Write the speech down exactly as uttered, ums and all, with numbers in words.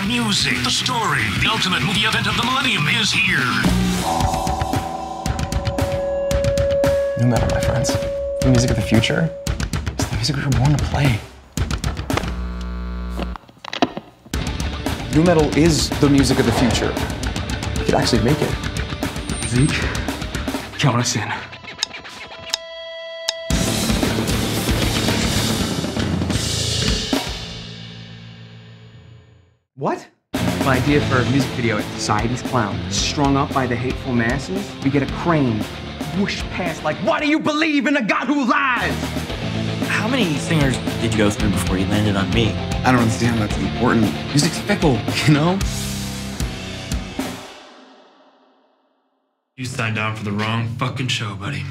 The music, the story, the ultimate movie event of the millennium is here. No matter, my friends, the music of the future is the music we were born to play. Nu metal is the music of the future. We could actually make it. Zeke, count us in. What? My idea for a music video is society's clown, strung up by the hateful masses. We get a crane whoosh past like, why do you believe in a God who lies? How many singers did you go through before you landed on me? I don't understand how that's important. Music's fickle, you know? You signed on for the wrong fucking show, buddy.